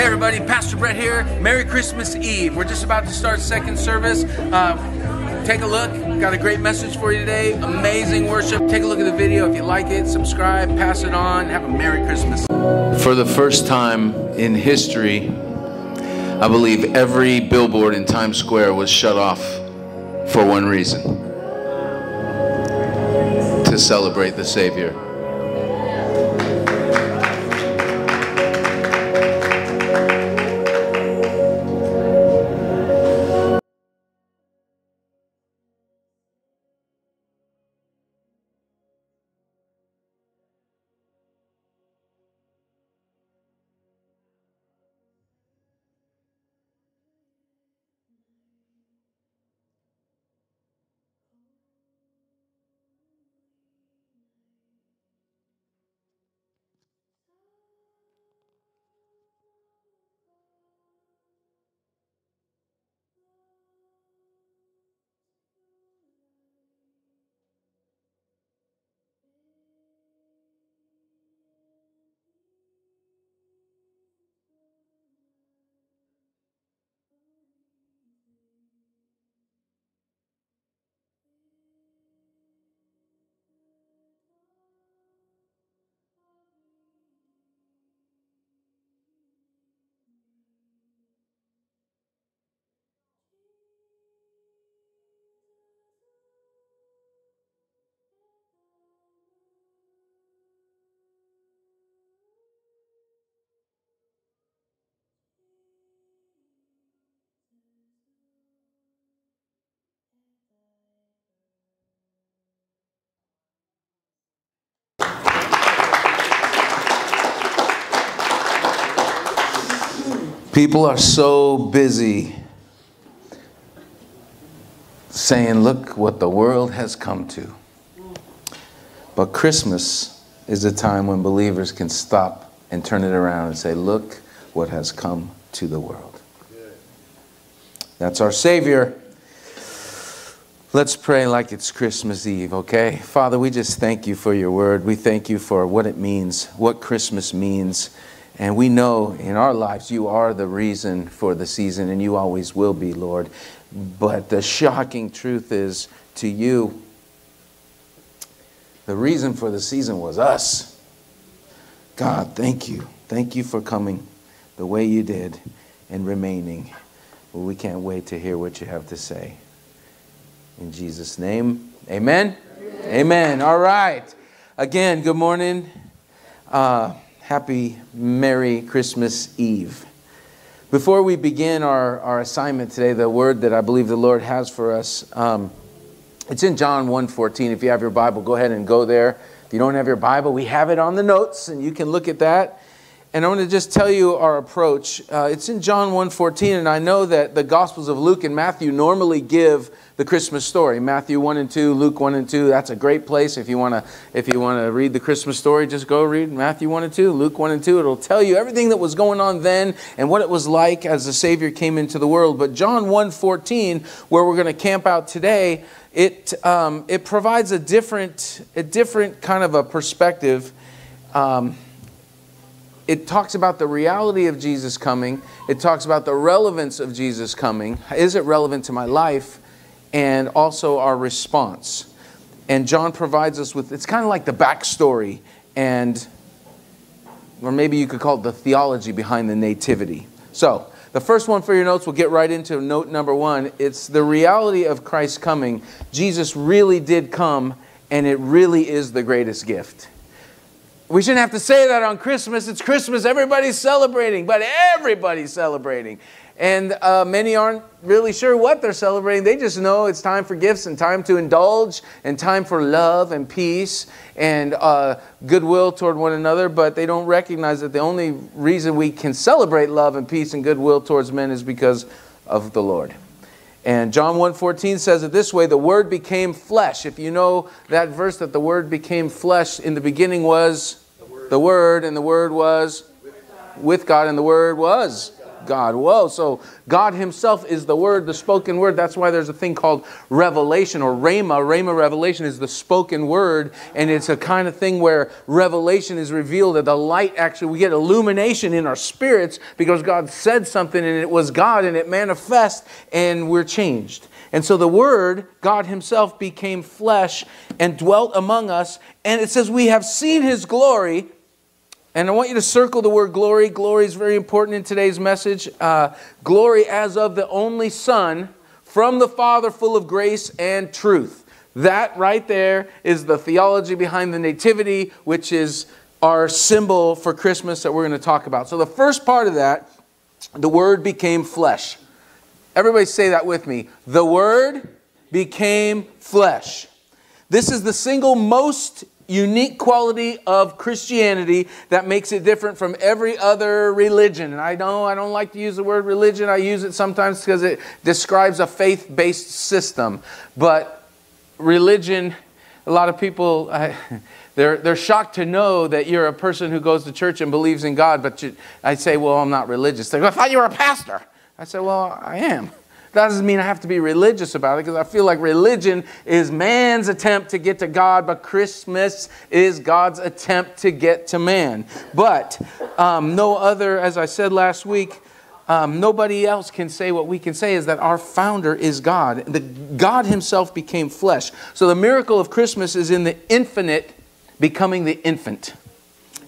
Hey everybody, Pastor Brett here. Merry Christmas Eve. We're just about to start second service. Take a look. Got a great message for you today. Amazing worship. Take a look at the video. If you like it, subscribe, pass it on. Have a Merry Christmas. For the first time in history, I believe every billboard in Times Square was shut off for one reason. To celebrate the Savior. People are so busy saying, look what the world has come to. But Christmas is a time when believers can stop and turn it around and say, look what has come to the world. That's our Savior. Let's pray like it's Christmas Eve, okay? Father, we just thank you for your word. We thank you for what it means, what Christmas means. And we know in our lives you are the reason for the season, and you always will be, Lord. But the shocking truth is, to you, the reason for the season was us. God, thank you. Thank you for coming the way you did and remaining. Well, we can't wait to hear what you have to say. In Jesus' name, amen? Amen. Amen. All right. Again, good morning. Happy, Merry Christmas Eve. Before we begin our assignment today, the word that I believe the Lord has for us, it's in John 1:14. If you have your Bible, go ahead and go there. If you don't have your Bible, we have it on the notes, and you can look at that. And I want to just tell you our approach. It's in John 1:14, and I know that the Gospels of Luke and Matthew normally give the Christmas story. Matthew 1 and 2, Luke 1 and 2, that's a great place. If you want to read the Christmas story, just go read Matthew 1 and 2, Luke 1 and 2. It'll tell you everything that was going on then and what it was like as the Savior came into the world. But John 1:14, where we're going to camp out today, it provides a different kind of a perspective. It talks about the reality of Jesus coming. It talks about the relevance of Jesus coming. Is it relevant to my life? And also our response. And John provides us with, it's kind of like the backstory and, or maybe you could call it the theology behind the nativity. So the first one for your notes, we'll get right into note number one. It's the reality of Christ's coming. Jesus really did come, and it really is the greatest gift. We shouldn't have to say that on Christmas. It's Christmas. Everybody's celebrating, but everybody's celebrating. And many aren't really sure what they're celebrating. They just know it's time for gifts and time to indulge and time for love and peace and goodwill toward one another. But they don't recognize that the only reason we can celebrate love and peace and goodwill towards men is because of the Lord. And John 1:14 says it this way, the Word became flesh. If you know that verse that the Word became flesh, in the beginning was the Word, and the Word was with God, and the Word was but God. Whoa, so God himself is the word, the spoken word. That's why there's a thing called revelation or rhema. Rhema revelation is the spoken word, and it's a kind of thing where revelation is revealed, that the light actually, we get illumination in our spirits because God said something and it was God and it manifests and we're changed. And so the word, God himself, became flesh and dwelt among us. And it says we have seen his glory. And I want you to circle the word glory. Glory is very important in today's message. Glory as of the only Son from the Father, full of grace and truth. That right there is the theology behind the nativity, which is our symbol for Christmas that we're going to talk about. So the first part of that, the word became flesh. Everybody say that with me. The word became flesh. This is the single most unique quality of Christianity that makes it different from every other religion. And I know I don't like to use the word religion. I use it sometimes because it describes a faith-based system. But religion, a lot of people, they're shocked to know that you're a person who goes to church and believes in God. But I say, well, I'm not religious. They go, I thought you were a pastor. I said, well, I am. That doesn't mean I have to be religious about it, because I feel like religion is man's attempt to get to God, but Christmas is God's attempt to get to man. But no other, as I said last week, nobody else can say what we can say, is that our founder is God. God himself became flesh. So the miracle of Christmas is in the infinite becoming the infant.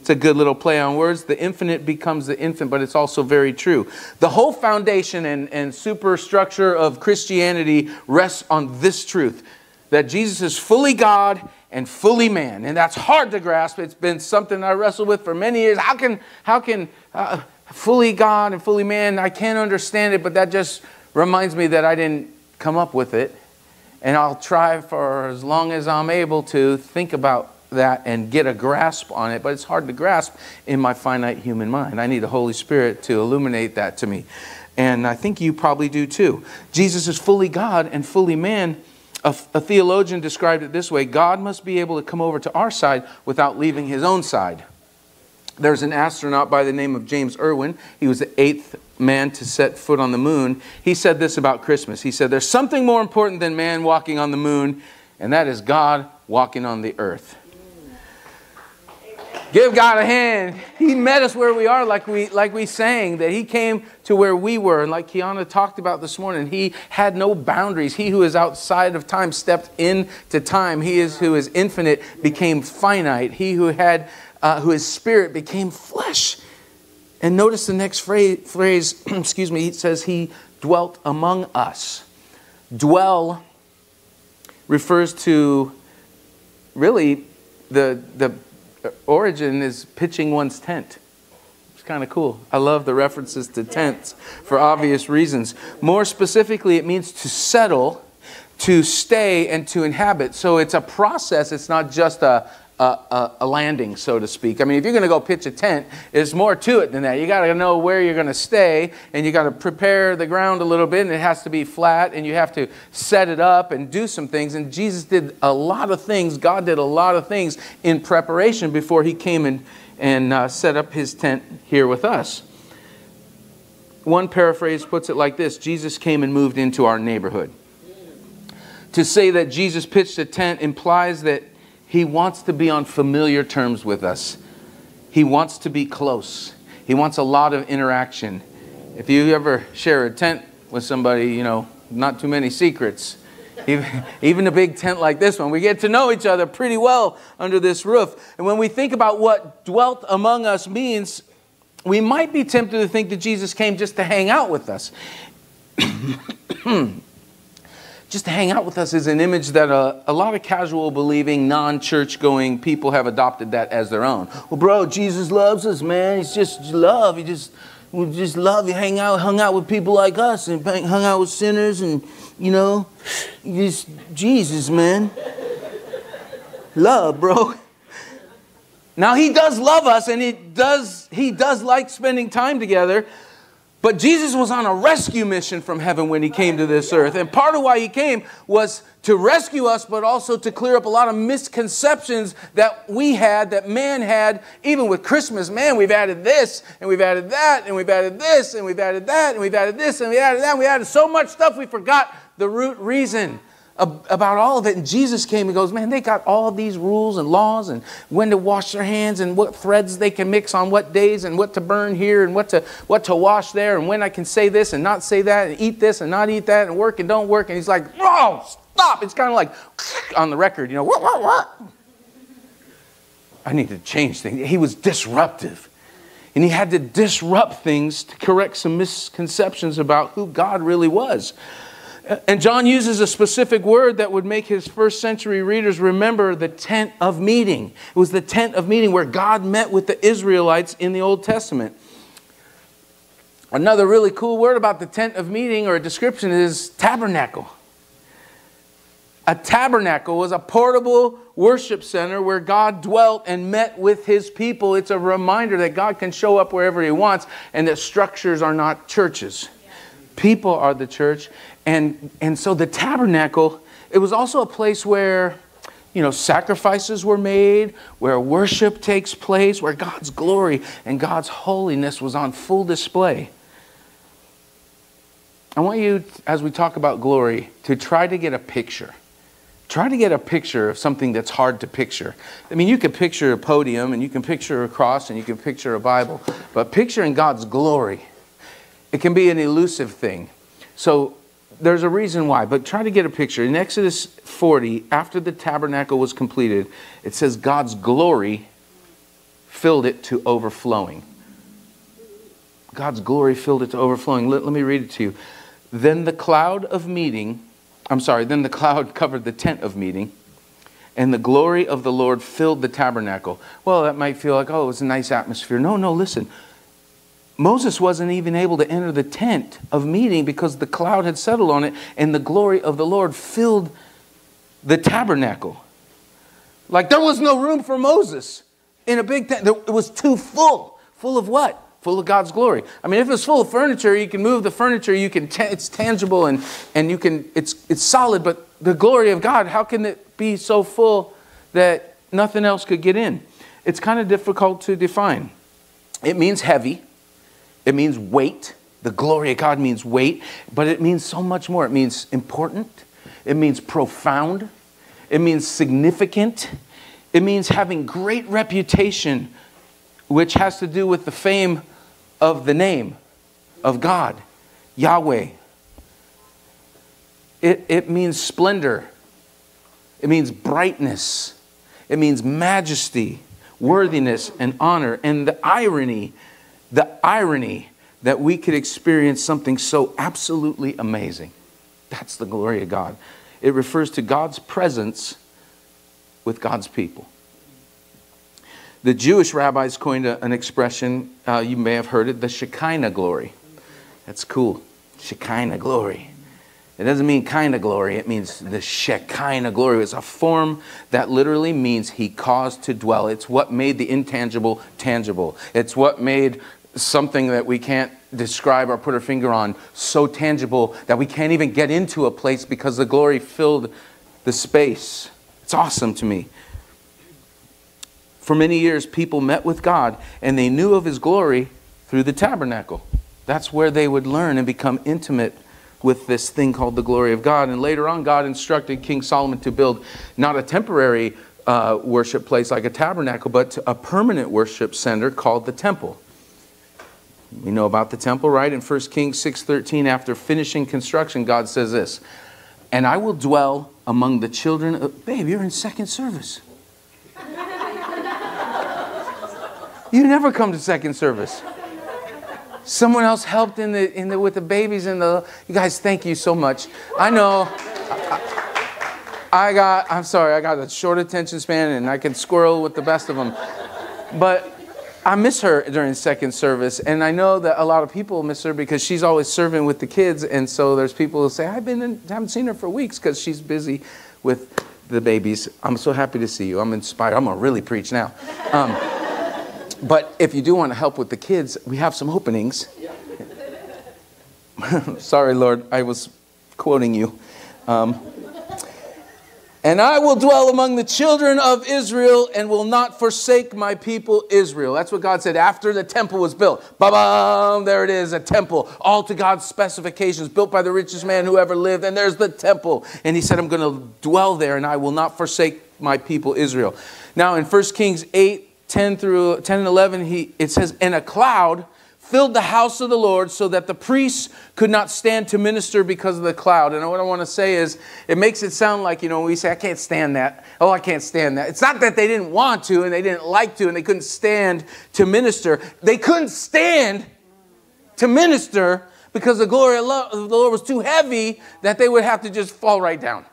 It's a good little play on words. The infinite becomes the infant, but it's also very true. The whole foundation and superstructure of Christianity rests on this truth, that Jesus is fully God and fully man. And that's hard to grasp. It's been something I wrestled with for many years. How can fully God and fully man, I can't understand it, but that just reminds me that I didn't come up with it. And I'll try for as long as I'm able to think about that and get a grasp on it, but it's hard to grasp in my finite human mind. I need the Holy Spirit to illuminate that to me. And I think you probably do too. Jesus is fully God and fully man. A theologian described it this way: God must be able to come over to our side without leaving his own side. There's an astronaut by the name of James Irwin. He was the 8th man to set foot on the moon. He said this about Christmas. He said, there's something more important than man walking on the moon, and that is God walking on the earth. Give God a hand. He met us where we are, like we sang, that he came to where we were. And like Kiana talked about this morning, he had no boundaries. He who is outside of time stepped into time. He is who is infinite became finite. He who had, who is spirit became flesh. And notice the next phrase excuse me, it says he dwelt among us. Dwell refers to really the origin is pitching one's tent. It's kind of cool. I love the references to tents for obvious reasons. More specifically, it means to settle, to stay, and to inhabit. So it's a process. It's not just a landing, so to speak. I mean, if you're going to go pitch a tent, there's more to it than that. You got to know where you're going to stay, and you got to prepare the ground a little bit, and it has to be flat, and you have to set it up and do some things. And Jesus did a lot of things. God did a lot of things in preparation before he came and set up his tent here with us. One paraphrase puts it like this: Jesus came and moved into our neighborhood. To say that Jesus pitched a tent implies that he wants to be on familiar terms with us. He wants to be close. He wants a lot of interaction. If you ever share a tent with somebody, you know, not too many secrets. Even a big tent like this one, we get to know each other pretty well under this roof. And when we think about what dwelt among us means, we might be tempted to think that Jesus came just to hang out with us. Just to hang out with us is an image that a lot of casual believing, non-church-going people have adopted that as their own. Well, bro, Jesus loves us, man. He's just love. We just love. He hung out with people like us and hung out with sinners, and you know, just Jesus, man. Love, bro. Now he does love us, and he does like spending time together. But Jesus was on a rescue mission from heaven when he came to this earth. And part of why he came was to rescue us, but also to clear up a lot of misconceptions that we had, that man had, even with Christmas. Man, we've added this, and we've added that, and we've added this, and we've added that, and we've added this, and we added that. We added so much stuff, we forgot the root reason about all of it. And Jesus came and goes, man, they got all these rules and laws and when to wash their hands and what threads they can mix on what days and what to burn here and what to wash there and when I can say this and not say that and eat this and not eat that and work and don't work. And he's like, oh, stop. It's kind of like on the record, you know, what? I need to change things. He was disruptive. And he had to disrupt things to correct some misconceptions about who God really was. And John uses a specific word that would make his first century readers remember the tent of meeting. It was the tent of meeting where God met with the Israelites in the Old Testament. Another really cool word about the tent of meeting or a description is tabernacle. A tabernacle was a portable worship center where God dwelt and met with his people. It's a reminder that God can show up wherever he wants and that structures are not churches. People are the church. And so the tabernacle, it was also a place where, you know, sacrifices were made, where worship takes place, where God's glory and God's holiness was on full display. I want you, as we talk about glory, to try to get a picture. Try to get a picture of something that's hard to picture. I mean, you can picture a podium and you can picture a cross and you can picture a Bible, but picturing God's glory, it can be an elusive thing. So there's a reason why, but try to get a picture. In Exodus 40, after the tabernacle was completed, it says God's glory filled it to overflowing. God's glory filled it to overflowing. Let me read it to you. Then the cloud of meeting, then the cloud covered the tent of meeting, and the glory of the Lord filled the tabernacle. Well, that might feel like, oh, it was a nice atmosphere. No, listen. Moses wasn't even able to enter the tent of meeting because the cloud had settled on it and the glory of the Lord filled the tabernacle. Like there was no room for Moses in a big tent. It was too full. Full of what? Full of God's glory. I mean, if it's full of furniture, you can move the furniture. You can. It's tangible and you can. It's solid. But the glory of God, how can it be so full that nothing else could get in? It's kind of difficult to define. It means heavy. It means weight. The glory of God means weight, but it means so much more. It means important. It means profound. It means significant. It means having great reputation, which has to do with the fame of the name of God, Yahweh. It means splendor. It means brightness. It means majesty, worthiness, and honor. And the irony that we could experience something so absolutely amazing. That's the glory of God. It refers to God's presence with God's people. The Jewish rabbis coined an expression, you may have heard it, the Shekinah glory. That's cool. Shekinah glory. It doesn't mean kind of glory. It means the Shekinah glory. It's a form that literally means he caused to dwell. It's what made the intangible tangible. It's what made something that we can't describe or put our finger on so tangible that we can't even get into a place because the glory filled the space. It's awesome to me. For many years, people met with God and they knew of his glory through the tabernacle. That's where they would learn and become intimate with this thing called the glory of God. And later on, God instructed King Solomon to build not a temporary worship place like a tabernacle, but a permanent worship center called the temple. We know about the temple, right? In 1 Kings 6:13, after finishing construction, God says this, and I will dwell among the children of... Babe, you're in second service. You never come to second service. Someone else helped with the babies and the... You guys, thank you so much. I know. I'm sorry, I got a short attention span and I can squirrel with the best of them. But I miss her during second service. And I know that a lot of people miss her because she's always serving with the kids. And so there's people who say, haven't seen her for weeks because she's busy with the babies. I'm so happy to see you. I'm inspired. I'm going to really preach now. But if you do want to help with the kids, we have some openings. Sorry, Lord, I was quoting you. And I will dwell among the children of Israel and will not forsake my people Israel. That's what God said after the temple was built. Ba-bam! There it is, a temple, all to God's specifications, built by the richest man who ever lived. And there's the temple. And he said, I'm going to dwell there and I will not forsake my people Israel. Now in 1 Kings 8, 10 and 11, it says, and a cloud filled the house of the Lord so that the priests could not stand to minister because of the cloud. And what I want to say is, it makes it sound like, you know, we say, I can't stand that. Oh, I can't stand that. It's not that they didn't want to and they didn't like to and they couldn't stand to minister. They couldn't stand to minister because the glory of the Lord was too heavy that they would have to just fall right down.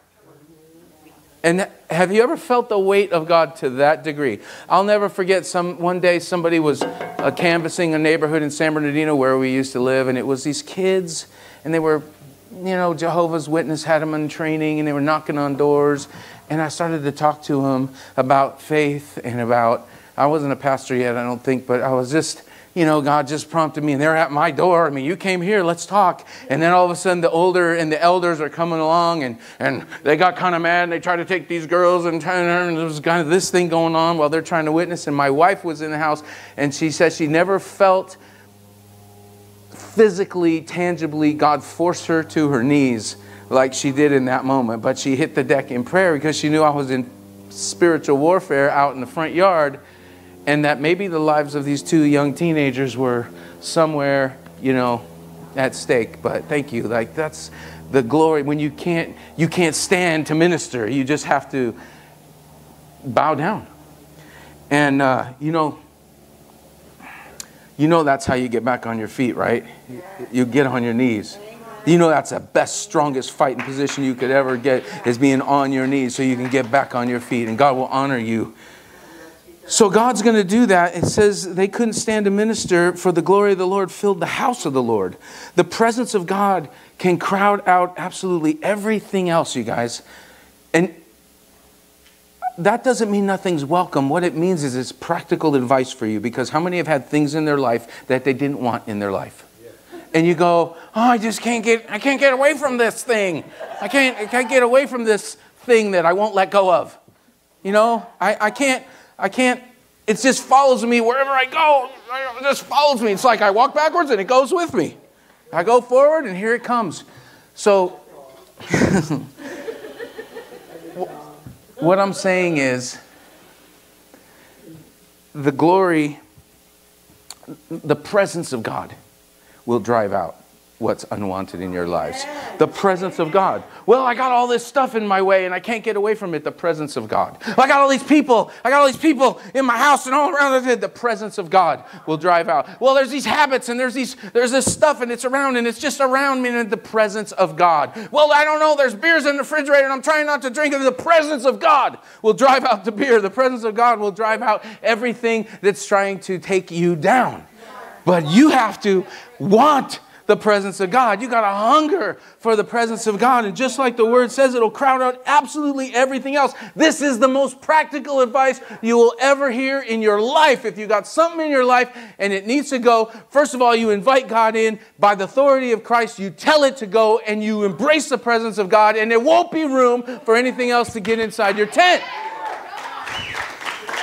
And have you ever felt the weight of God to that degree? I'll never forget, one day somebody was canvassing a neighborhood in San Bernardino where we used to live, and it was these kids, and they were, you know, Jehovah's Witness had them in training, and they were knocking on doors, and I started to talk to them about faith and about, I wasn't a pastor yet, I don't think, but I was just, you know, God just prompted me, and they're at my door. I mean, you came here, let's talk. And then all of a sudden, the older and the elders are coming along, and they got kind of mad, and they tried to take these girls, and there was kind of this thing going on while they're trying to witness. And my wife was in the house, and she said she never felt physically, tangibly, God forced her to her knees like she did in that moment. But she hit the deck in prayer because she knew I was in spiritual warfare out in the front yard. And that maybe the lives of these two young teenagers were somewhere, you know, at stake. But thank you. Like, that's the glory. When you can't stand to minister. You just have to bow down. And, you know that's how you get back on your feet, right? You get on your knees. You know that's the best, strongest fighting position you could ever get is being on your knees so you can get back on your feet. And God will honor you. So God's going to do that. It says they couldn't stand to minister, for the glory of the Lord filled the house of the Lord. The presence of God can crowd out absolutely everything else, you guys. And that doesn't mean nothing's welcome. What it means is it's practical advice for you, because how many have had things in their life that they didn't want in their life? And you go, oh, I can't get away from this thing. I can't get away from this thing that I won't let go of. You know, I can't, it just follows me wherever I go. It just follows me. It's like I walk backwards and it goes with me. I go forward and here it comes. So what I'm saying is the glory, the presence of God will drive out what's unwanted in your lives. The presence of God. Well, I got all this stuff in my way and I can't get away from it. The presence of God. I got all these people. I got all these people in my house and all around. The presence of God will drive out. Well, there's these habits and there's this stuff and it's around and it's just around me. And the presence of God. Well, I don't know. There's beers in the refrigerator and I'm trying not to drink it. The presence of God will drive out the beer. The presence of God will drive out everything that's trying to take you down. But you have to want the presence of God. You got to hunger for the presence of God. And just like the word says, it'll crowd out absolutely everything else. This is the most practical advice you will ever hear in your life. If you got something in your life and it needs to go, first of all, you invite God in by the authority of Christ. You tell it to go and you embrace the presence of God, and there won't be room for anything else to get inside your tent.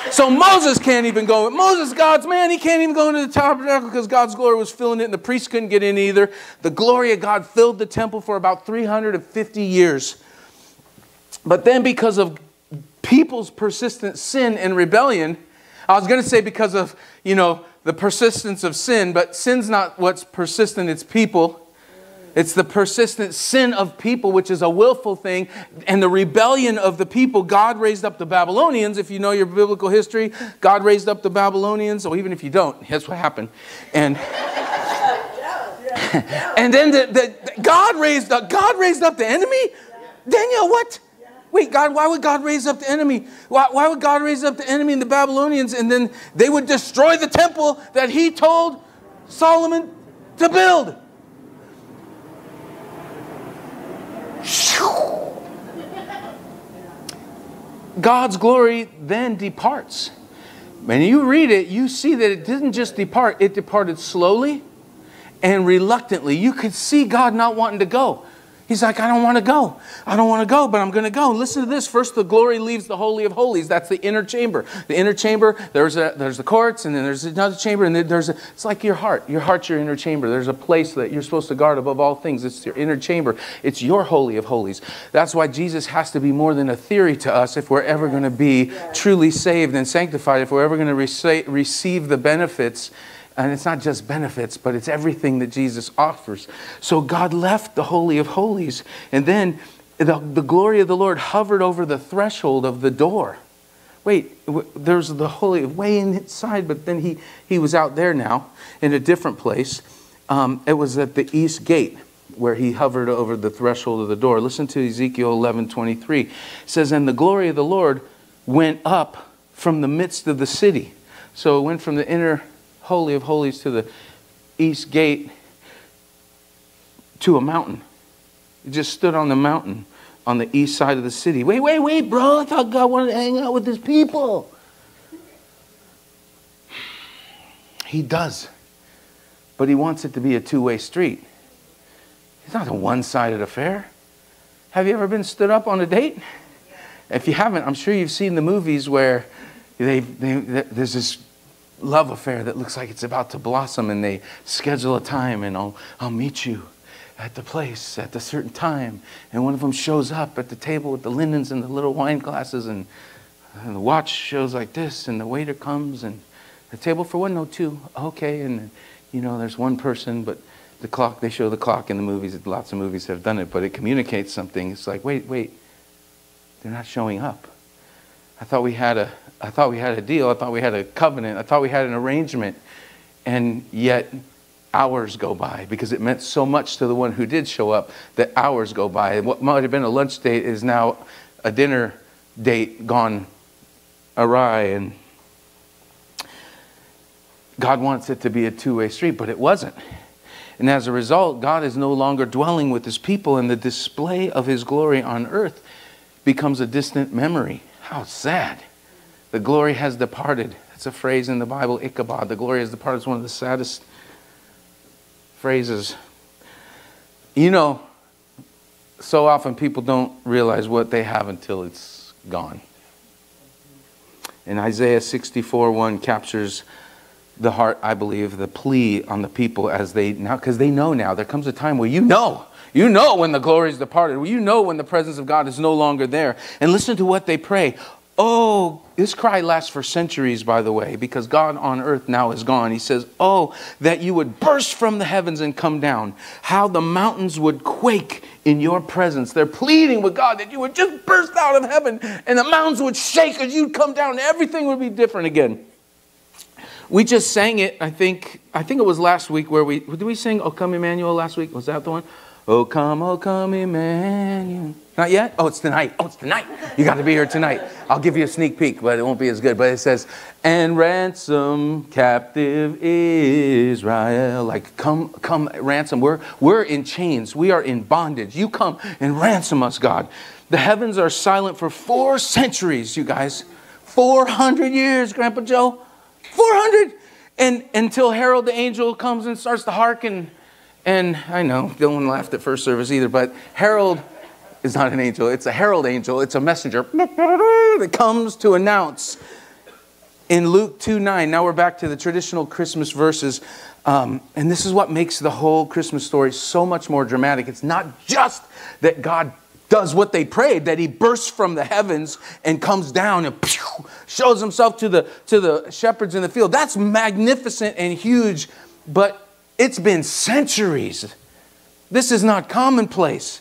So Moses can't even go. Moses, God's man, he can't even go into the tabernacle because God's glory was filling it, and the priests couldn't get in either. The glory of God filled the temple for about 350 years. But then because of people's persistent sin and rebellion, I was going to say because of, you know, the persistence of sin, but sin's not what's persistent, it's people. It's the persistent sin of people, which is a willful thing, and the rebellion of the people. God raised up the Babylonians. If you know your biblical history, God raised up the Babylonians. Or even if you don't, that's what happened. And and then God raised up the enemy. Daniel, what? Wait, God, why would God raise up the enemy? Why would God raise up the enemy and the Babylonians, and then they would destroy the temple that he told Solomon to build? God's glory then departs. When you read it, you see that it didn't just depart. It departed slowly and reluctantly. You could see God not wanting to go. He's like, I don't want to go. I don't want to go, but I'm going to go. Listen to this. First, the glory leaves the Holy of Holies. That's the inner chamber. The inner chamber, there's the courts, and then there's another chamber, and then there's a, it's like your heart. Your heart's your inner chamber. There's a place that you're supposed to guard above all things. It's your inner chamber. It's your Holy of Holies. That's why Jesus has to be more than a theory to us if we're ever going to be truly saved and sanctified, if we're ever going to receive the benefits. And it's not just benefits, but it's everything that Jesus offers. So God left the Holy of Holies. And then the glory of the Lord hovered over the threshold of the door. Wait, there's the Holy way inside, but then he was out there now in a different place. It was at the east gate where he hovered over the threshold of the door. Listen to Ezekiel 11:23. It says, and the glory of the Lord went up from the midst of the city. So it went from the inner Holy of Holies to the east gate to a mountain. It just stood on the mountain on the east side of the city. Wait, bro. I thought God wanted to hang out with his people. He does. But he wants it to be a two-way street. It's not a one-sided affair. Have you ever been stood up on a date? If you haven't, I'm sure you've seen the movies where there's this love affair that looks like it's about to blossom, and they schedule a time, and I'll meet you at the place at a certain time, and one of them shows up at the table with the linens and the little wine glasses, and the watch shows like this, and the waiter comes, and the table for one, no two, okay, and you know there's one person, but the clock, they show the clock in the movies, lots of movies have done it, but it communicates something. It's like, wait, they're not showing up. I thought we had a deal. I thought we had a covenant. I thought we had an arrangement. And yet hours go by, because it meant so much to the one who did show up that hours go by. And what might have been a lunch date is now a dinner date gone awry. And God wants it to be a two-way street, but it wasn't. And as a result, God is no longer dwelling with his people, and the display of his glory on earth becomes a distant memory. How sad. The glory has departed. That's a phrase in the Bible, Ichabod. The glory has departed. It's one of the saddest phrases. You know, so often people don't realize what they have until it's gone. And Isaiah 64:1 captures the heart, I believe, the plea on the people as they now, because they know now. There comes a time where you know. You know when the glory is departed. You know when the presence of God is no longer there. And listen to what they pray. Oh, this cry lasts for centuries, by the way, because God on earth now is gone. He says, oh, that you would burst from the heavens and come down. How the mountains would quake in your presence. They're pleading with God that you would just burst out of heaven, and the mountains would shake as you'd come down. Everything would be different again. We just sang it, I think it was last week where did we sing Oh Come Emmanuel last week? Was that the one? Oh come, Emmanuel. Not yet? Oh, it's tonight. Oh, it's tonight. You got to be here tonight. I'll give you a sneak peek, but it won't be as good. But it says, and ransom captive Israel. Like, come, ransom. We're in chains. We are in bondage. You come and ransom us, God. The heavens are silent for 4 centuries, you guys. 400 years, Grandpa Joe. 400! And until Herod the angel comes and starts to hearken. And I know, no one laughed at first service either, but herald is not an angel. It's a herald angel. It's a messenger that comes to announce in Luke 2:9. Now we're back to the traditional Christmas verses. And this is what makes the whole Christmas story so much more dramatic. It's not just that God does what they prayed, that he bursts from the heavens and comes down and shows himself to the shepherds in the field. That's magnificent and huge, but it's been centuries. This is not commonplace.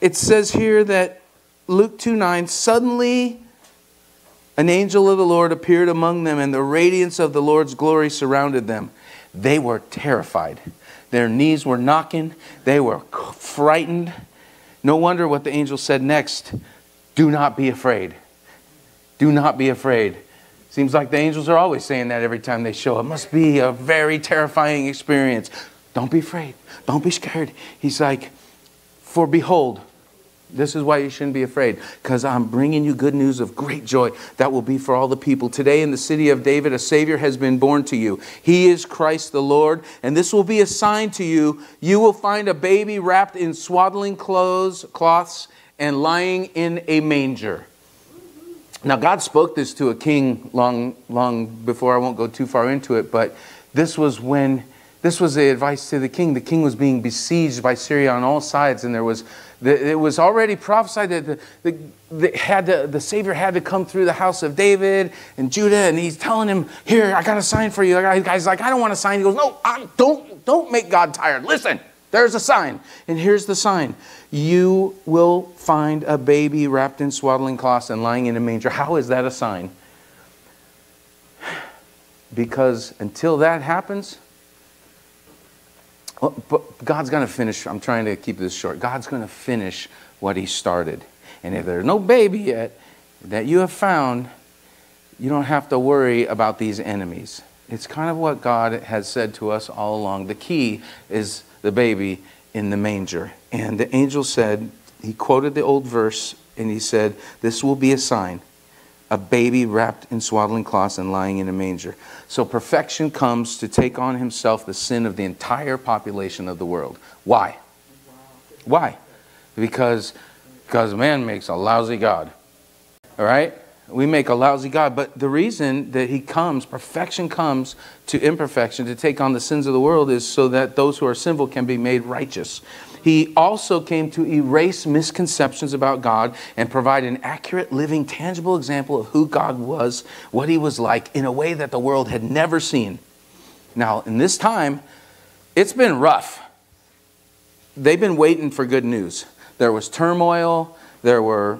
It says here that Luke 2:9, suddenly an angel of the Lord appeared among them, and the radiance of the Lord's glory surrounded them. They were terrified. Their knees were knocking. They were frightened. No wonder what the angel said next. Do not be afraid. Do not be afraid. Seems like the angels are always saying that every time they show up. It must be a very terrifying experience. Don't be afraid. Don't be scared. He's like, for behold, This is why you shouldn't be afraid, because I'm bringing you good news of great joy that will be for all the people. Today in the city of David, a Savior has been born to you. He is Christ the Lord, and this will be a sign to you. You will find a baby wrapped in swaddling cloths and lying in a manger. Now, God spoke this to a king long before. I won't go too far into it, but this was the advice to the king. The king was being besieged by Syria on all sides, and it was already prophesied that the Savior had to come through the house of David and Judah, and he's telling him, here, I got a sign for you. The guy's like, I don't want a sign. He goes, no, don't make God tired. Listen, there's a sign. And here's the sign. You will find a baby wrapped in swaddling cloths and lying in a manger. How is that a sign? Because until that happens... But God's going to finish. I'm trying to keep this short. God's going to finish what he started. And if there's no baby yet that you have found, you don't have to worry about these enemies. It's kind of what God has said to us all along. The key is the baby in the manger. And the angel said, he quoted the old verse, and he said, this will be a sign. A baby wrapped in swaddling cloths and lying in a manger. So perfection comes to take on himself the sin of the entire population of the world. Why? Why? Because man makes a lousy God. All right? We make a lousy God. But the reason that he comes, perfection comes to imperfection, to take on the sins of the world, is so that those who are sinful can be made righteous. He also came to erase misconceptions about God and provide an accurate, living, tangible example of who God was, what he was like, in a way that the world had never seen. Now, in this time, it's been rough. They've been waiting for good news. There was turmoil. There were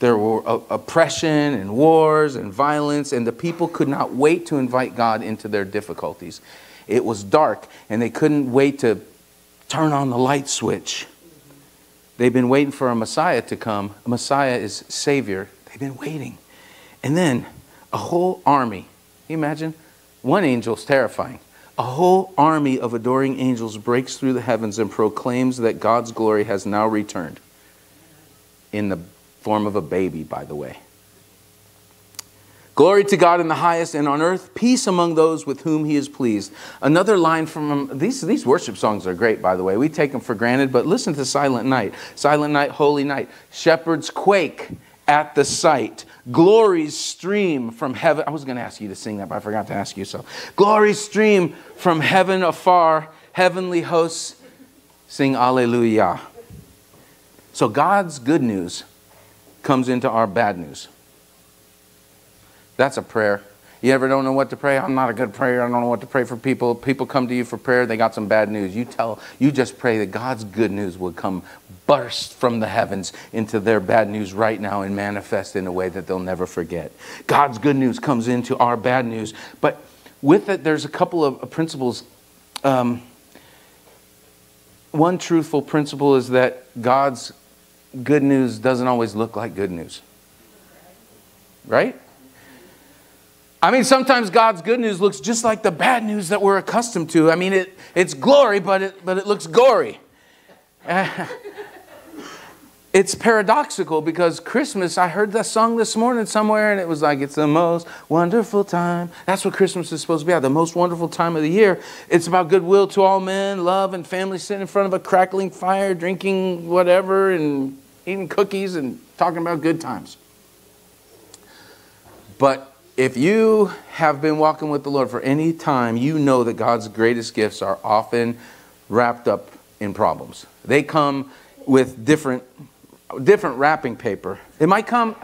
oppression and wars and violence, and the people could not wait to invite God into their difficulties. It was dark, and they couldn't wait to turn on the light switch. They've been waiting for a Messiah to come. A Messiah is Savior. They've been waiting. And then a whole army. Can you imagine? One angel's terrifying. A whole army of adoring angels breaks through the heavens and proclaims that God's glory has now returned. In the form of a baby, by the way. Glory to God in the highest, and on earth, peace among those with whom he is pleased. Another line from these worship songs are great, by the way. We take them for granted, but listen to Silent Night. Silent Night, Holy Night. Shepherds quake at the sight. Glories stream from heaven. I was going to ask you to sing that, but I forgot to ask you. So, glories stream from heaven afar. Heavenly hosts sing Alleluia. So God's good news comes into our bad news. That's a prayer. You ever don't know what to pray? I'm not a good prayer. I don't know what to pray for people. People come to you for prayer. They got some bad news. You just pray that God's good news will come burst from the heavens into their bad news right now and manifest in a way that they'll never forget. God's good news comes into our bad news. But with it, there's a couple of principles. One truthful principle is that God's good news doesn't always look like good news. Right? I mean, sometimes God's good news looks just like the bad news that we're accustomed to. I mean, it's glory, but it looks gory. It's paradoxical, because Christmas, I heard that song this morning somewhere, and it was like, it's the most wonderful time. That's what Christmas is supposed to be about, the most wonderful time of the year. It's about goodwill to all men, love and family, sitting in front of a crackling fire, drinking whatever and eating cookies and talking about good times. But if you have been walking with the Lord for any time, you know that God's greatest gifts are often wrapped up in problems. They come with different wrapping paper. It might come...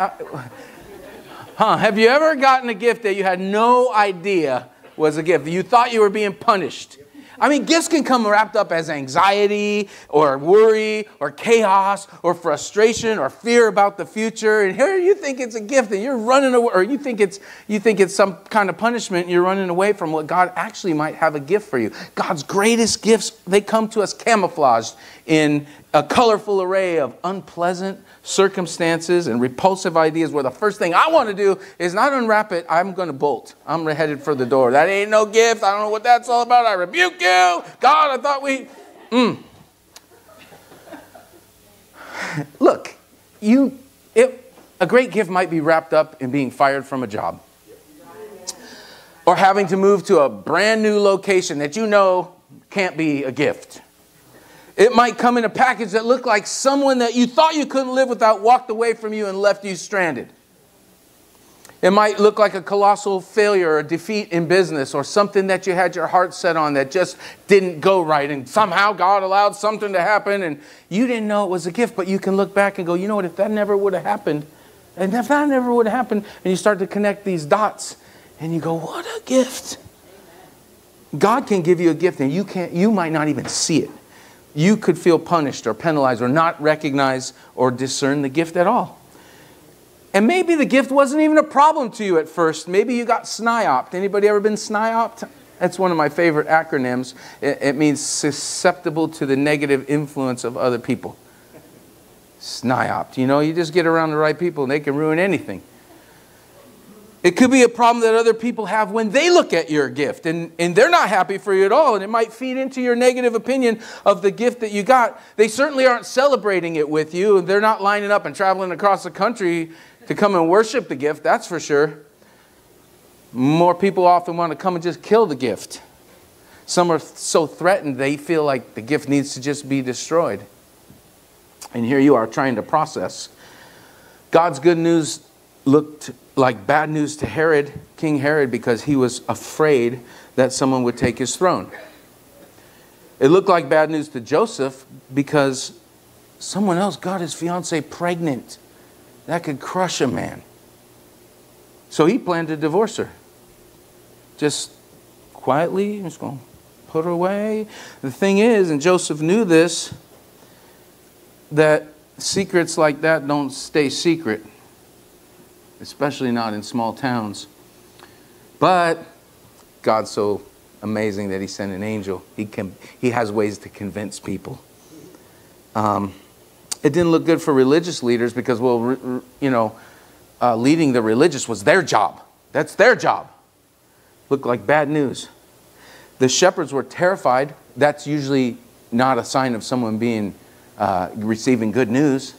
Have you ever gotten a gift that you had no idea was a gift? You thought you were being punished. I mean, gifts can come wrapped up as anxiety or worry or chaos or frustration or fear about the future. And here you think it's a gift, and you're running away, or you think it's some kind of punishment, and you're running away from what God actually might have a gift for you. God's greatest gifts, they come to us camouflaged in a colorful array of unpleasant circumstances and repulsive ideas, where the first thing I want to do is not unwrap it. I'm going to bolt. I'm headed for the door. That ain't no gift. I don't know what that's all about. I rebuke you. God, I thought we... Look, a great gift might be wrapped up in being fired from a job or having to move to a brand new location that you know can't be a gift. It might come in a package that looked like someone that you thought you couldn't live without walked away from you and left you stranded. It might look like a colossal failure or defeat in business or something that you had your heart set on that just didn't go right. And somehow God allowed something to happen and you didn't know it was a gift, but you can look back and go, you know what, if that never would have happened, and if that never would have happened, and you start to connect these dots and you go, what a gift. God can give you a gift and you might not even see it. You could feel punished or penalized or not recognize or discern the gift at all. And maybe the gift wasn't even a problem to you at first. Maybe you got SNIOPed. Anybody ever been SNIOPed? That's one of my favorite acronyms. It means susceptible to the negative influence of other people. SNIOPed. You know, you just get around the right people and they can ruin anything. It could be a problem that other people have when they look at your gift and they're not happy for you at all. And it might feed into your negative opinion of the gift that you got. They certainly aren't celebrating it with you. And they're not lining up and traveling across the country to come and worship the gift, that's for sure. More people often want to come and just kill the gift. Some are so threatened they feel like the gift needs to just be destroyed. And here you are trying to process. God's good news looked like bad news to Herod, King Herod, because he was afraid that someone would take his throne. It looked like bad news to Joseph because someone else got his fiancée pregnant. That could crush a man. So he planned to divorce her. Just quietly, just going to put her away. The thing is, and Joseph knew this, that secrets like that don't stay secret, especially not in small towns. But God's so amazing that he sent an angel. He has ways to convince people. It didn't look good for religious leaders because, well, you know, leading the religious was their job. That's their job. Looked like bad news. The shepherds were terrified. That's usually not a sign of someone being receiving good news.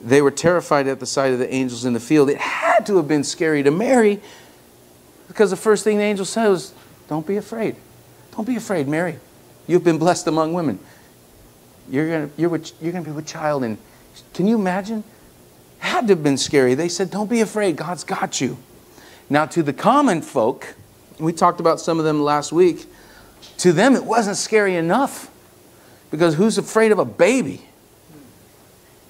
They were terrified at the sight of the angels in the field. It had to have been scary to Mary because the first thing the angel said was, don't be afraid. Don't be afraid, Mary. You've been blessed among women. You're gonna be with child. And can you imagine? Had to have been scary. They said, don't be afraid. God's got you. Now, to the common folk, we talked about some of them last week. To them, it wasn't scary enough because who's afraid of a baby?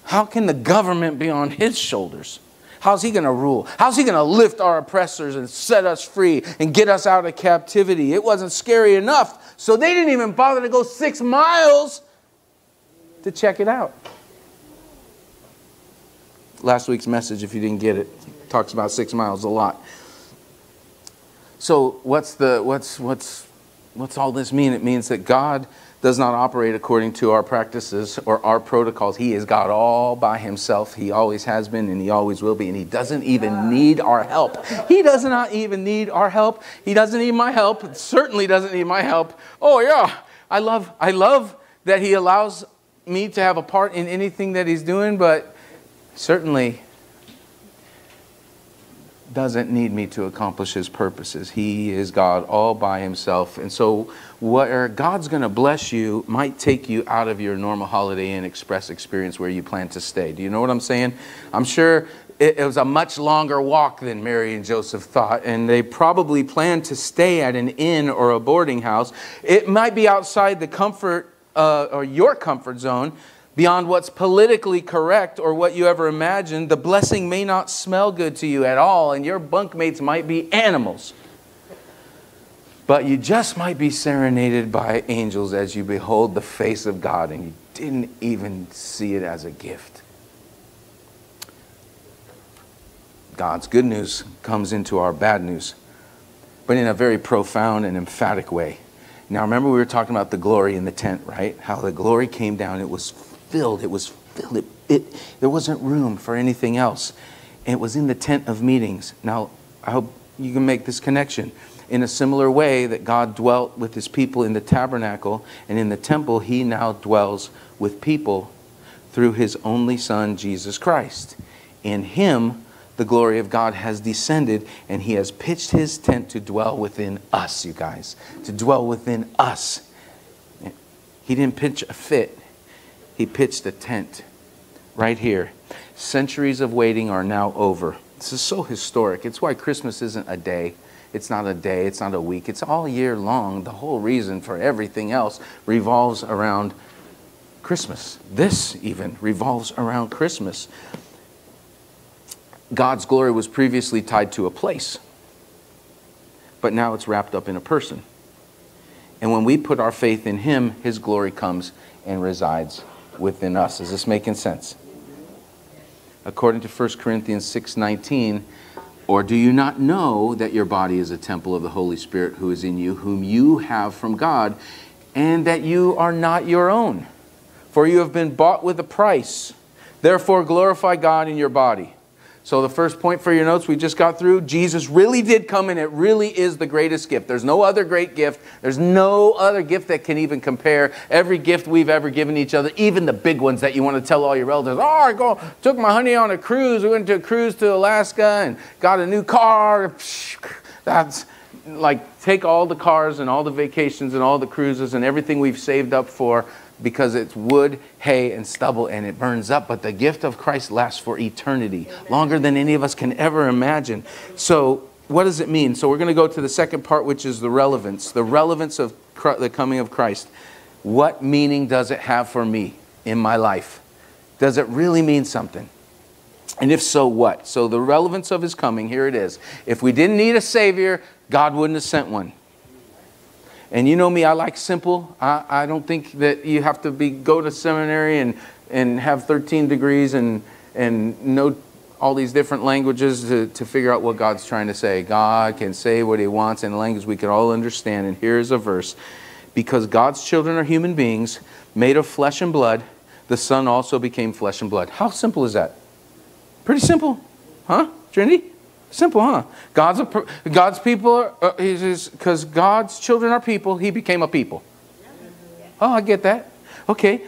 How can the government be on his shoulders? How's he going to rule? How's he going to lift our oppressors and set us free and get us out of captivity? It wasn't scary enough. So they didn't even bother to go 6 miles to check it out. Last week's message, if you didn't get it, talks about 6 miles a lot. So what's all this mean? It means that God does not operate according to our practices or our protocols. He is God all by himself. He always has been and he always will be. And he doesn't even need our help. He does not even need our help. He doesn't need my help. It certainly doesn't need my help. Oh yeah. I love that he allows me to have a part in anything that he's doing, but certainly doesn't need me to accomplish his purposes. He is God all by himself. And so where God's going to bless you might take you out of your normal Holiday Inn Express experience where you plan to stay. Do you know what I'm saying? I'm sure it was a much longer walk than Mary and Joseph thought, and they probably planned to stay at an inn or a boarding house. It might be outside the comfort or your comfort zone, beyond what's politically correct or what you ever imagined. The blessing may not smell good to you at all, and your bunkmates might be animals. But you just might be serenaded by angels as you behold the face of God, and you didn't even see it as a gift. God's good news comes into our bad news, but in a very profound and emphatic way. Now, remember we were talking about the glory in the tent, right? How the glory came down. It was filled. It was filled. There wasn't room for anything else. And it was in the tent of meetings. Now, I hope you can make this connection. In a similar way that God dwelt with his people in the tabernacle and in the temple, he now dwells with people through his only Son, Jesus Christ. In him, the glory of God has descended, and he has pitched his tent to dwell within us, you guys. To dwell within us. He didn't pitch a fit. He pitched a tent right here. Centuries of waiting are now over. This is so historic. It's why Christmas isn't a day. It's not a day. It's not a week. It's all year long. The whole reason for everything else revolves around Christmas. This even revolves around Christmas. God's glory was previously tied to a place, but now it's wrapped up in a person. And when we put our faith in him, his glory comes and resides within us. Is this making sense? According to 1 Corinthians 6:19, or do you not know that your body is a temple of the Holy Spirit who is in you, whom you have from God, and that you are not your own? For you have been bought with a price. Therefore glorify God in your body. So the first point for your notes we just got through, Jesus really did come, and it really is the greatest gift. There's no other great gift. There's no other gift that can even compare. Every gift we've ever given each other, even the big ones that you want to tell all your relatives, oh, I took my honey on a cruise. We went to a cruise to Alaska and got a new car. That's like, take all the cars and all the vacations and all the cruises and everything we've saved up for, because it's wood, hay, and stubble, and it burns up. But the gift of Christ lasts for eternity, longer than any of us can ever imagine. So what does it mean? So we're going to go to the second part, which is the relevance of the coming of Christ. What meaning does it have for me in my life? Does it really mean something? And if so, what? So the relevance of his coming, here it is. If we didn't need a Savior, God wouldn't have sent one. And you know me, I like simple. I don't think that you have to go to seminary and have 13 degrees and know all these different languages to figure out what God's trying to say. God can say what he wants in a language we can all understand. And here is a verse. Because God's children are human beings, made of flesh and blood, the Son also became flesh and blood. How simple is that? Pretty simple, huh, Trinity? Simple, huh? God's people, because God's children are people, he became a people. Oh, I get that. Okay.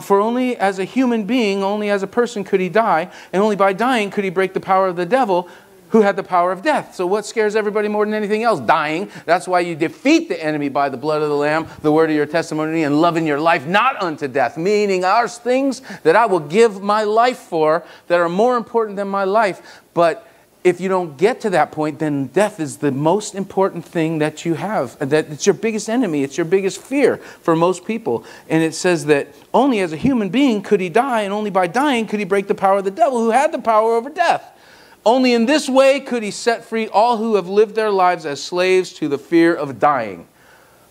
For only as a human being, only as a person could he die, and only by dying could he break the power of the devil, who had the power of death. So what scares everybody more than anything else? Dying. That's why you defeat the enemy by the blood of the Lamb, the word of your testimony, and loving your life not unto death. Meaning, there's things that I will give my life for that are more important than my life, but if you don't get to that point, then death is the most important thing that you have. It's your biggest enemy. It's your biggest fear for most people. And it says that only as a human being could he die, and only by dying could he break the power of the devil, who had the power over death. Only in this way could he set free all who have lived their lives as slaves to the fear of dying.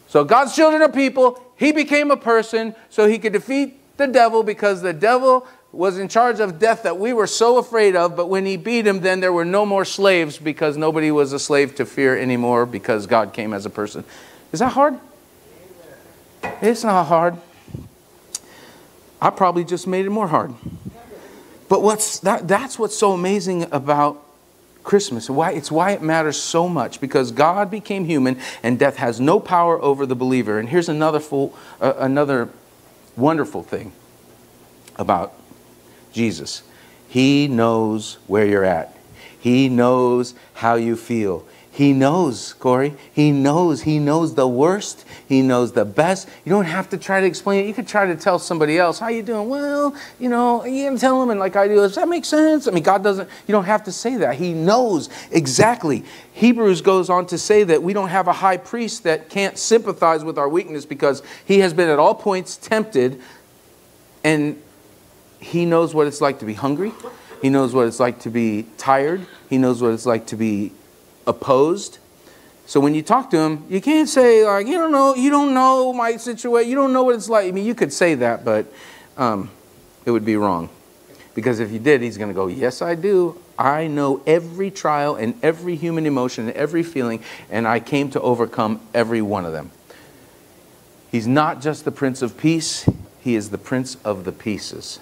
So God's children are people. He became a person so he could defeat the devil, because the devil was in charge of death that we were so afraid of, but when he beat him, then there were no more slaves, because nobody was a slave to fear anymore, because God came as a person. Is that hard? It's not hard. I probably just made it more hard. But that's what's so amazing about Christmas. It's why it matters so much, because God became human, and death has no power over the believer. And here's another wonderful thing about Jesus. He knows where you're at. He knows how you feel. He knows, Corey. He knows. He knows the worst. He knows the best. You don't have to try to explain it. You could try to tell somebody else, how you doing? Well, you know, you can tell them, and like I do, does that make sense? I mean, God doesn't, you don't have to say that. He knows exactly. Hebrews goes on to say that we don't have a high priest that can't sympathize with our weakness, because he has been at all points tempted, and he knows what it's like to be hungry. He knows what it's like to be tired. He knows what it's like to be opposed. So when you talk to him, you can't say, like, you don't know my situation. You don't know what it's like. I mean, you could say that, but it would be wrong. Because if you did, he's going to go, yes, I do. I know every trial and every human emotion and every feeling, and I came to overcome every one of them. He's not just the Prince of Peace. He is the Prince of the Pieces.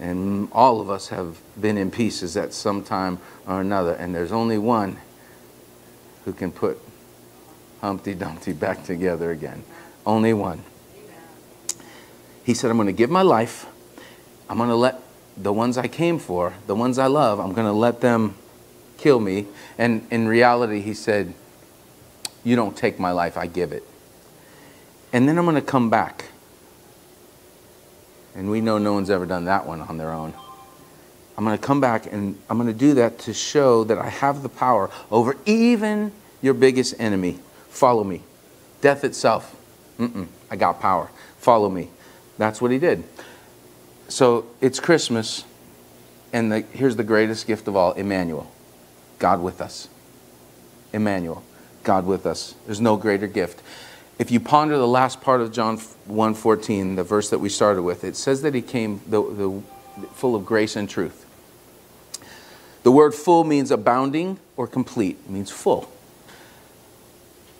And all of us have been in pieces at some time or another. And there's only one who can put Humpty Dumpty back together again. Only one. He said, I'm going to give my life. I'm going to let the ones I came for, the ones I love, I'm going to let them kill me. And in reality, he said, you don't take my life, I give it. And then I'm going to come back. And we know no one's ever done that one on their own. I'm going to come back and I'm going to do that to show that I have the power over even your biggest enemy. Follow me. Death itself. I got power. Follow me. That's what he did. So it's Christmas, and here's the greatest gift of all, Emmanuel, God with us. Emmanuel, God with us. There's no greater gift. If you ponder the last part of John 1:14, the verse that we started with, it says that he came full of grace and truth. The word full means abounding or complete. It means full.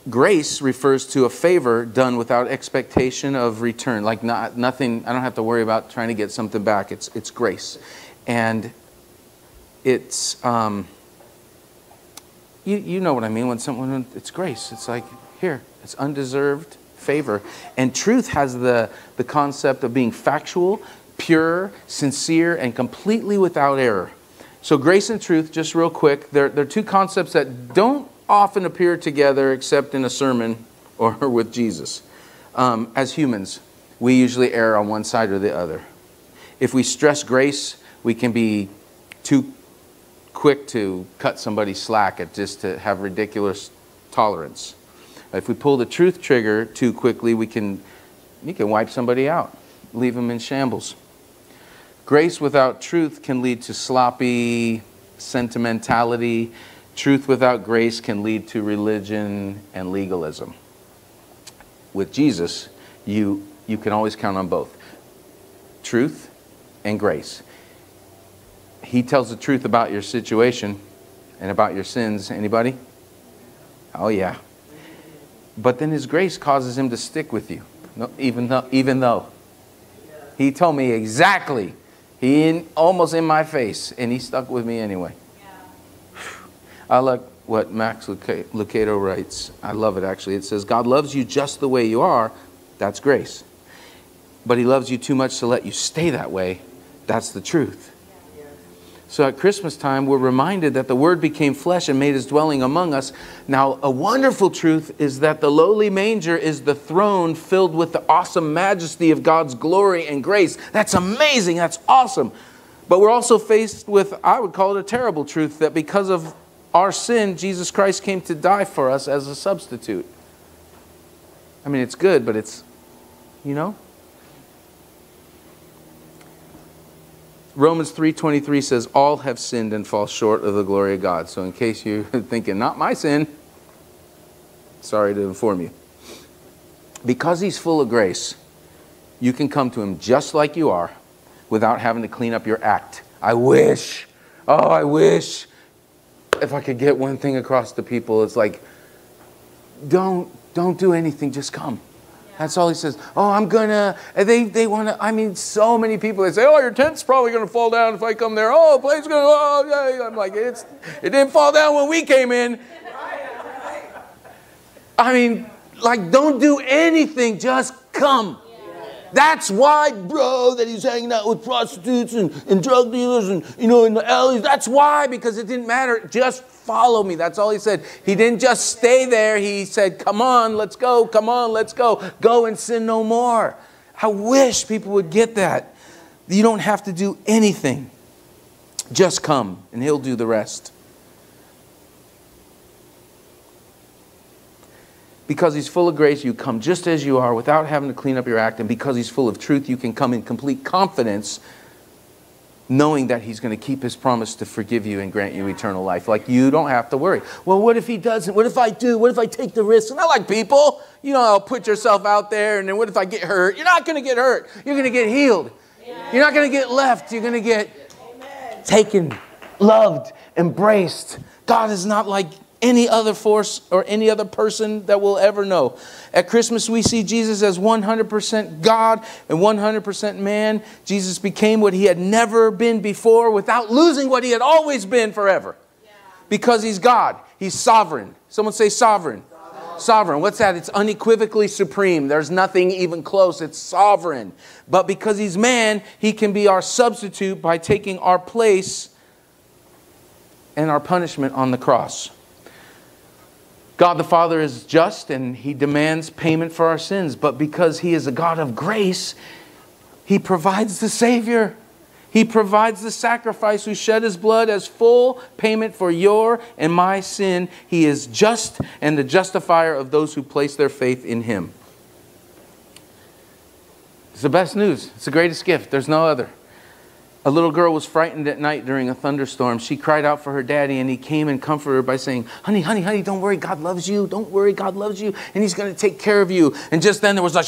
Grace refers to a favor done without expectation of return. Like nothing, I don't have to worry about trying to get something back. It's grace. And it's, you know what I mean when someone, it's grace. It's like, here, it's undeserved favor. And truth has the concept of being factual, pure, sincere, and completely without error. So grace and truth, just real quick, they're two concepts that don't often appear together except in a sermon or with Jesus. As humans, we usually err on one side or the other. If we stress grace, we can be too quick to cut somebody slack just to have ridiculous tolerance. If we pull the truth trigger too quickly, you can wipe somebody out, leave them in shambles. Grace without truth can lead to sloppy sentimentality. Truth without grace can lead to religion and legalism. With Jesus, you can always count on both. Truth and grace. He tells the truth about your situation and about your sins. Anybody? Oh, yeah. But then his grace causes him to stick with you, even though. He told me exactly. Almost in my face, and he stuck with me anyway. I like what Max Lucado writes. I love it, actually. It says, God loves you just the way you are. That's grace. But he loves you too much to let you stay that way. That's the truth. Yeah. So at Christmas time, we're reminded that the Word became flesh and made his dwelling among us. Now, a wonderful truth is that the lowly manger is the throne filled with the awesome majesty of God's glory and grace. That's amazing. That's awesome. But we're also faced with, I would call it a terrible truth, that because of our sin, Jesus Christ came to die for us as a substitute. I mean, it's good, but it's, you know. Romans 3:23 says, all have sinned and fall short of the glory of God. So in case you're thinking, not my sin, sorry to inform you. Because he's full of grace, you can come to him just like you are without having to clean up your act. I wish. Oh, I wish. If I could get one thing across to people, it's like, don't do anything, just come. Yeah. That's all he says. Oh, I'm gonna, they wanna, I mean, so many people, they say, oh, your tent's probably gonna fall down if I come there. Oh, the plate's gonna, oh, yeah. I'm like, it didn't fall down when we came in. I mean, like, don't do anything, just come. That's why, bro, that he's hanging out with prostitutes and drug dealers and, you know, in the alleys. That's why, because it didn't matter. Just follow me. That's all he said. He didn't just stay there. He said, come on, let's go. Come on, let's go. Go and sin no more. I wish people would get that. You don't have to do anything. Just come, and he'll do the rest. Because he's full of grace, you come just as you are without having to clean up your act. And because he's full of truth, you can come in complete confidence, knowing that he's going to keep his promise to forgive you and grant you eternal life. Like, you don't have to worry. Well, what if he doesn't? What if I do? What if I take the risk? And I like people. You know, I'll put yourself out there. And then what if I get hurt? You're not going to get hurt. You're going to get healed. You're not going to get left. You're going to get taken, loved, embraced. God is not like any other force or any other person that we'll ever know. At Christmas, we see Jesus as 100% God and 100% man. Jesus became what he had never been before without losing what he had always been forever. Yeah. Because he's God. He's sovereign. Someone say sovereign. Sovereign. Sovereign. What's that? It's unequivocally supreme. There's nothing even close. It's sovereign. But because he's man, he can be our substitute by taking our place and our punishment on the cross. God the Father is just and he demands payment for our sins. But because he is a God of grace, he provides the Savior. He provides the sacrifice who shed his blood as full payment for your and my sin. He is just and the justifier of those who place their faith in him. It's the best news. It's the greatest gift. There's no other. A little girl was frightened at night during a thunderstorm. She cried out for her daddy and he came and comforted her by saying, "Honey, honey, honey, don't worry. God loves you. Don't worry. God loves you and he's going to take care of you." And just then there was like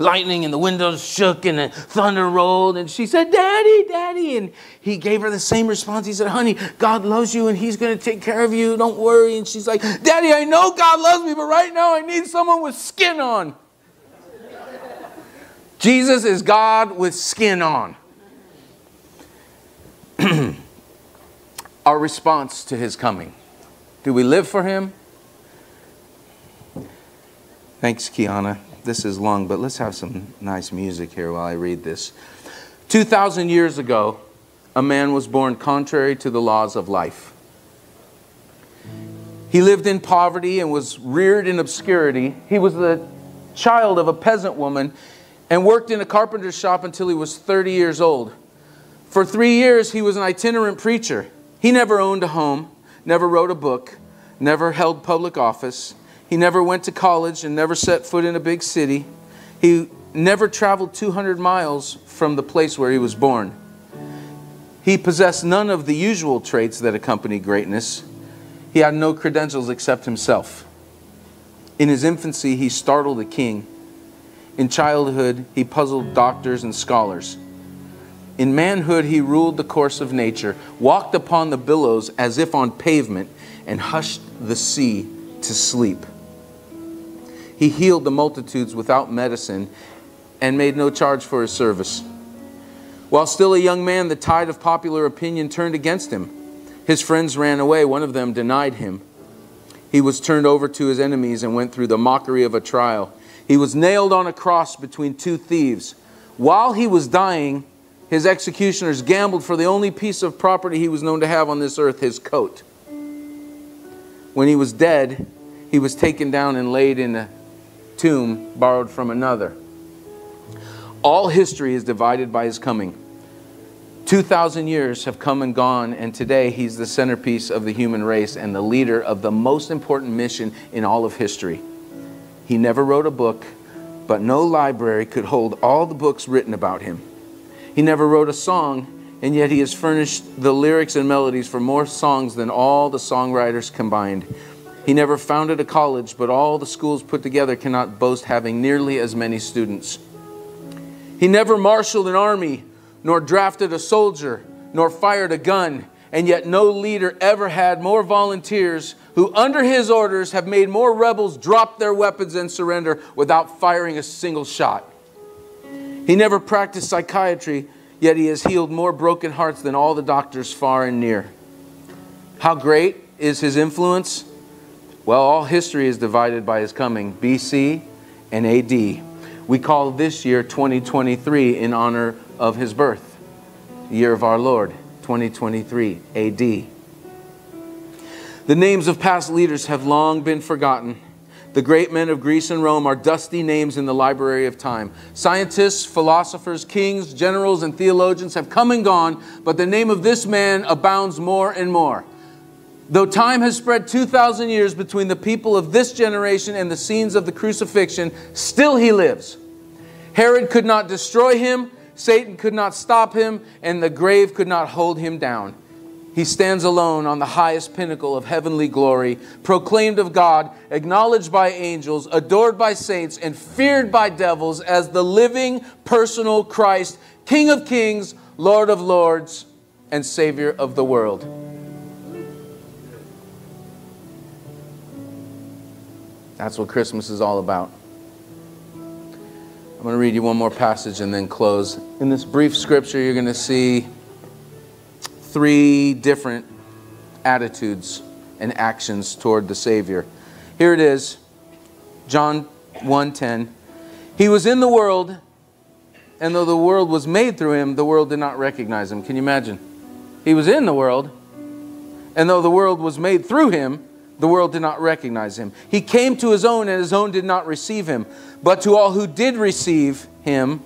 lightning and the windows shook and the thunder rolled. And she said, "Daddy, daddy." And he gave her the same response. He said, "Honey, God loves you and he's going to take care of you. Don't worry." And she's like, "Daddy, I know God loves me, but right now I need someone with skin on." Jesus is God with skin on. Our response to his coming. Do we live for him? Thanks, Kiana. This is long, but let's have some nice music here while I read this. 2,000 years ago, a man was born contrary to the laws of life. He lived in poverty and was reared in obscurity. He was the child of a peasant woman and worked in a carpenter's shop until he was 30 years old. For 3 years, he was an itinerant preacher. He never owned a home, never wrote a book, never held public office. He never went to college and never set foot in a big city. He never traveled 200 miles from the place where he was born. He possessed none of the usual traits that accompany greatness. He had no credentials except himself. In his infancy, he startled a king. In childhood, he puzzled doctors and scholars. In manhood, he ruled the course of nature, walked upon the billows as if on pavement, and hushed the sea to sleep. He healed the multitudes without medicine and made no charge for his service. While still a young man, the tide of popular opinion turned against him. His friends ran away. One of them denied him. He was turned over to his enemies and went through the mockery of a trial. He was nailed on a cross between two thieves. While he was dying, his executioners gambled for the only piece of property he was known to have on this earth, his coat. When he was dead, he was taken down and laid in a tomb borrowed from another. All history is divided by his coming. 2,000 years have come and gone, and today he's the centerpiece of the human race and the leader of the most important mission in all of history. He never wrote a book, but no library could hold all the books written about him. He never wrote a song, and yet he has furnished the lyrics and melodies for more songs than all the songwriters combined. He never founded a college, but all the schools put together cannot boast having nearly as many students. He never marshaled an army, nor drafted a soldier, nor fired a gun, and yet no leader ever had more volunteers who under his orders have made more rebels drop their weapons and surrender without firing a single shot. He never practiced psychiatry, yet he has healed more broken hearts than all the doctors far and near. How great is his influence? Well, all history is divided by his coming, BC and AD. We call this year 2023 in honor of his birth, the year of our Lord, 2023 AD. The names of past leaders have long been forgotten. The great men of Greece and Rome are dusty names in the library of time. Scientists, philosophers, kings, generals, and theologians have come and gone, but the name of this man abounds more and more. Though time has spread 2,000 years between the people of this generation and the scenes of the crucifixion, still he lives. Herod could not destroy him, Satan could not stop him, and the grave could not hold him down. He stands alone on the highest pinnacle of heavenly glory, proclaimed of God, acknowledged by angels, adored by saints, and feared by devils as the living, personal Christ, King of kings, Lord of lords, and Savior of the world. That's what Christmas is all about. I'm going to read you one more passage and then close. In this brief scripture, you're going to see three different attitudes and actions toward the Savior. Here it is, John 1:10. He was in the world, and though the world was made through him, the world did not recognize him. Can you imagine? He was in the world, and though the world was made through him, the world did not recognize him. He came to his own, and his own did not receive him. But to all who did receive him,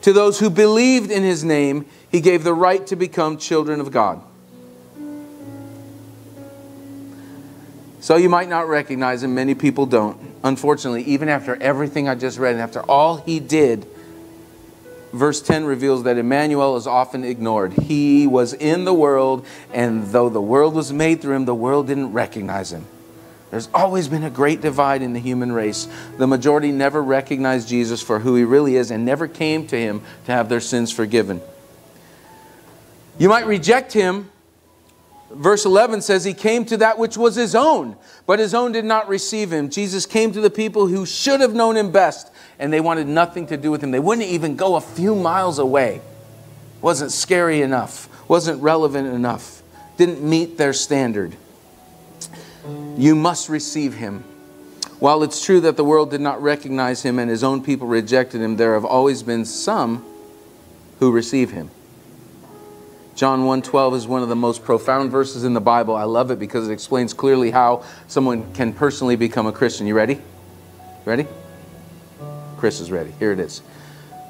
to those who believed in his name, he gave the right to become children of God. So you might not recognize him. Many people don't. Unfortunately, even after everything I just read and after all he did, verse 10 reveals that Emmanuel is often ignored. He was in the world, and though the world was made through him, the world didn't recognize him. There's always been a great divide in the human race. The majority never recognized Jesus for who he really is and never came to him to have their sins forgiven. You might reject him. Verse 11 says he came to that which was his own, but his own did not receive him. Jesus came to the people who should have known him best, and they wanted nothing to do with him. They wouldn't even go a few miles away. Wasn't scary enough. Wasn't relevant enough. Didn't meet their standard. You must receive him. While it's true that the world did not recognize him and his own people rejected him, there have always been some who receive him. John 1:12 is one of the most profound verses in the Bible. I love it because it explains clearly how someone can personally become a Christian. You ready? Ready? Chris is ready. Here it is.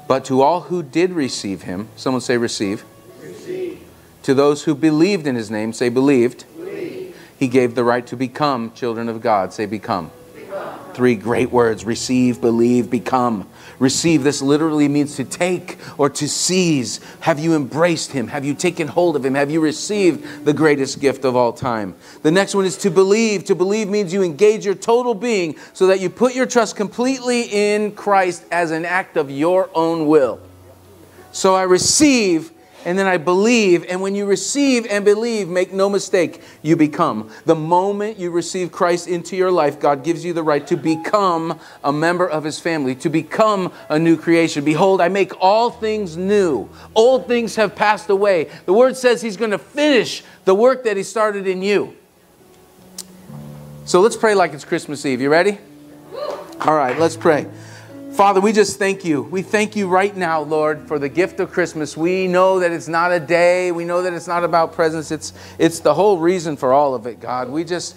But to all who did receive him, someone say receive. Receive. To those who believed in his name, say believed. Believe. He gave the right to become children of God. Say become. Become. Three great words: receive, believe, become. Receive, this literally means to take or to seize. Have you embraced him? Have you taken hold of him? Have you received the greatest gift of all time? The next one is to believe. To believe means you engage your total being so that you put your trust completely in Christ as an act of your own will. So I receive and then I believe. And when you receive and believe, make no mistake, you become. The moment you receive Christ into your life, God gives you the right to become a member of his family, to become a new creation. Behold, I make all things new. Old things have passed away. The word says he's going to finish the work that he started in you. So let's pray like it's Christmas Eve. You ready? All right, let's pray. Father, we just thank you. We thank you right now, Lord, for the gift of Christmas. We know that it's not a day. We know that it's not about presents. It's the whole reason for all of it, God. We just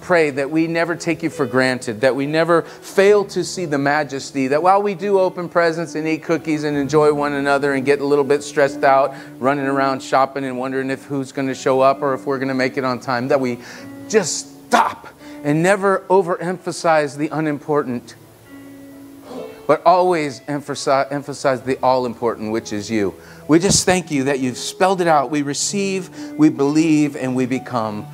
pray that we never take you for granted, that we never fail to see the majesty, that while we do open presents and eat cookies and enjoy one another and get a little bit stressed out, running around shopping and wondering if who's going to show up or if we're going to make it on time, that we just stop and never overemphasize the unimportant, but always emphasize the all-important, which is you. We just thank you that you've spelled it out. We receive, we believe, and we become.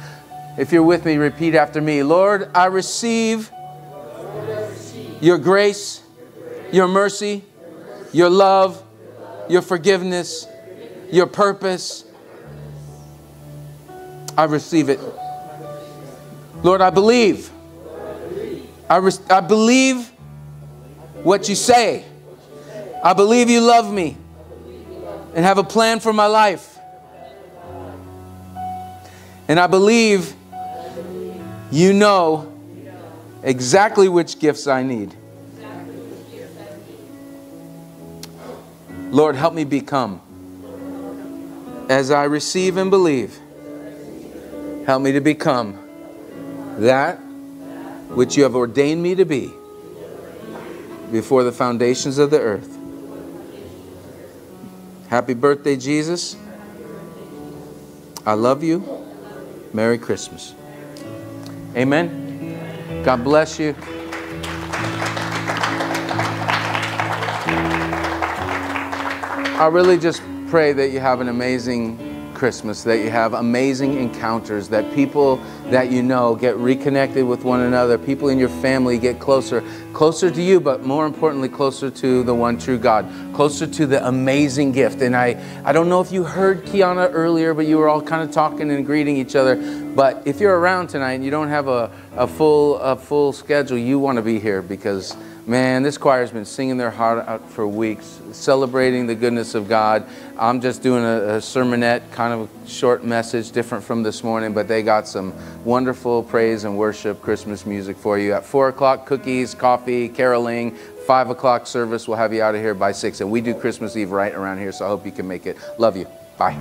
If you're with me, repeat after me. Lord, I receive your grace, your mercy, your love, your forgiveness, your purpose. I receive it. Lord, I believe. I believe what you say. I believe you love me and have a plan for my life. And I believe you know exactly which gifts I need. Lord, help me become. As I receive and believe, help me to become that which you have ordained me to be before the foundations of the earth. Happy birthday, Jesus. I love you. Merry Christmas. Amen. God bless you. I really just pray that you have an amazing Christmas, that you have amazing encounters, that people that you know get reconnected with one another, people in your family get closer to you, but more importantly, closer to the one true God, closer to the amazing gift. And I don't know if you heard Kiana earlier, but you were all kind of talking and greeting each other. But if you're around tonight and you don't have a full schedule, you want to be here because Man, this choir's been singing their heart out for weeks, celebrating the goodness of God. I'm just doing a sermonette, kind of a short message, different from this morning, but they got some wonderful praise and worship Christmas music for you. At 4 o'clock, cookies, coffee, caroling. 5 o'clock service, we'll have you out of here by 6. And we do Christmas Eve right around here, so I hope you can make it. Love you. Bye.